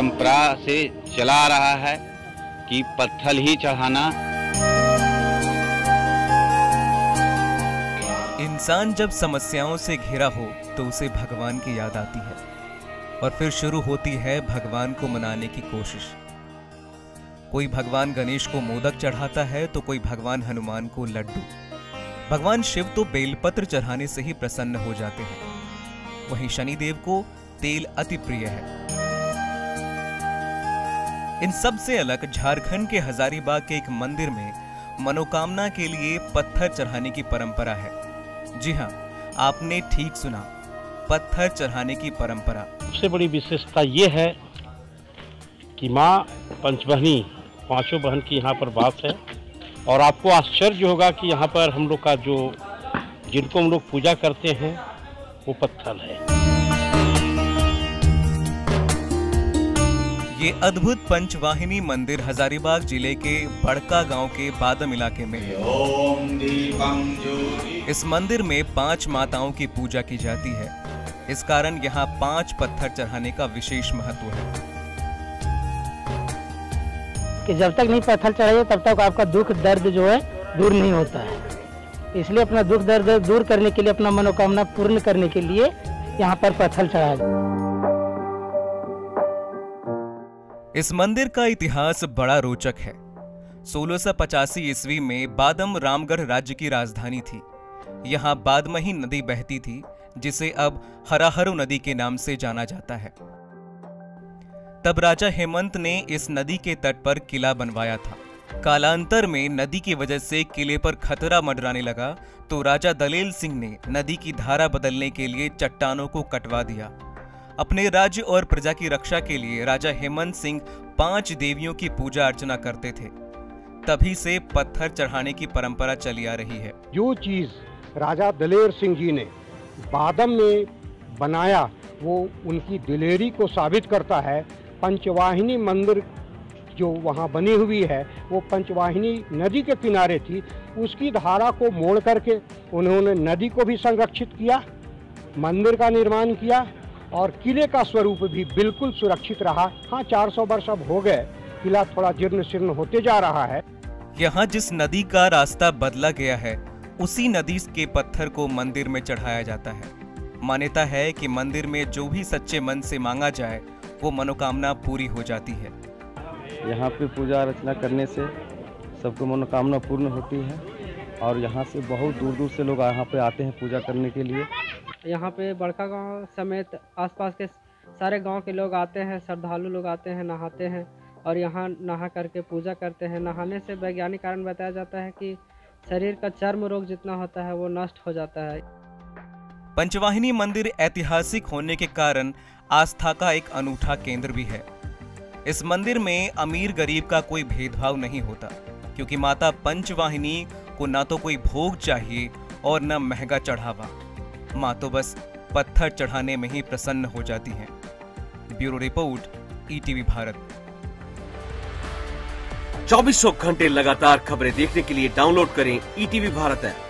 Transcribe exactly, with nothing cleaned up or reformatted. परंपरा से चला आ रहा है कि पत्थल ही चढ़ाना। इंसान जब समस्याओं से घिरा हो तो उसे भगवान की याद आती है और फिर शुरू होती है भगवान को मनाने की कोशिश। कोई भगवान गणेश को मोदक चढ़ाता है तो कोई भगवान हनुमान को लड्डू। भगवान शिव तो बेलपत्र चढ़ाने से ही प्रसन्न हो जाते हैं, वहीं शनिदेव को तेल अति प्रिय है। इन सब से अलग झारखंड के हजारीबाग के एक मंदिर में मनोकामना के लिए पत्थर चढ़ाने की परंपरा है। जी हां, आपने ठीक सुना, पत्थर चढ़ाने की परंपरा। सबसे बड़ी विशेषता ये है कि माँ पंचवहनी पांचों बहन की यहाँ पर बात है। और आपको आश्चर्य होगा कि यहाँ पर हम लोग का जो जिनको हम लोग पूजा करते हैं वो पत्थर है। ये अद्भुत पंचवाहिनी मंदिर हजारीबाग जिले के बड़का गांव के बादम इलाके में है। इस मंदिर में पांच माताओं की पूजा की जाती है, इस कारण यहाँ पांच पत्थर चढ़ाने का विशेष महत्व है कि जब तक नहीं पत्थर चढ़ाए तब तक आपका दुख दर्द जो है दूर नहीं होता है। इसलिए अपना दुख दर्द दूर करने के लिए, अपना मनोकामना पूर्ण करने के लिए यहाँ पर पत्थर चढ़ाया जाता है। इस मंदिर का इतिहास बड़ा रोचक है। सोलह सौ पचासी ईस्वी में बादम रामगढ़ राज्य की राजधानी थी। यहाँ बादमही नदी बहती थी, जिसे अब हराहरू नदी के नाम से जाना जाता है। तब राजा हेमंत ने इस नदी के तट पर किला बनवाया था। कालांतर में नदी की वजह से किले पर खतरा मंडराने लगा तो राजा दलेल सिंह ने नदी की धारा बदलने के लिए चट्टानों को कटवा दिया। अपने राज्य और प्रजा की रक्षा के लिए राजा हेमंत सिंह पांच देवियों की पूजा अर्चना करते थे। तभी से पत्थर चढ़ाने की परंपरा चली आ रही है। जो चीज राजा दलेर सिंह जी ने बादम में बनाया वो उनकी दिलेरी को साबित करता है। पंचवाहिनी मंदिर जो वहाँ बनी हुई है वो पंचवाहिनी नदी के किनारे थी, उसकी धारा को मोड़ करके उन्होंने नदी को भी संरक्षित किया, मंदिर का निर्माण किया और किले का स्वरूप भी बिल्कुल सुरक्षित रहा। हाँ, चार सौ वर्ष अब हो गए, किला थोड़ा जीर्ण शीर्ण होते जा रहा है। यहाँ जिस नदी का रास्ता बदला गया है उसी नदी के पत्थर को मंदिर में चढ़ाया जाता है। मान्यता है कि मंदिर में जो भी सच्चे मन से मांगा जाए वो मनोकामना पूरी हो जाती है। यहाँ पे पूजा अर्चना करने से सबको मनोकामना पूर्ण होती है और यहाँ से बहुत दूर दूर से लोग यहाँ पे आते हैं पूजा करने के लिए। यहाँ पे बड़का गांव समेत आसपास के सारे गांव के लोग आते हैं, श्रद्धालु लोग आते हैं, नहाते हैं और यहाँ नहा करके पूजा करते हैं। नहाने से वैज्ञानिक कारण बताया जाता है कि शरीर का चर्म रोग जितना होता है वो नष्ट हो जाता है। पंचवाहिनी मंदिर ऐतिहासिक होने के कारण आस्था का एक अनूठा केंद्र भी है। इस मंदिर में अमीर गरीब का कोई भेदभाव नहीं होता, क्योंकि माता पंचवाहिनी को ना तो कोई भोग चाहिए और ना महंगा चढ़ावा। माँ तो बस पत्थर चढ़ाने में ही प्रसन्न हो जाती हैं। Bureau report, ETV Bharat. चौबीसों घंटे लगातार खबरें देखने के लिए डाउनलोड करें ईटीवी भारत ऐप।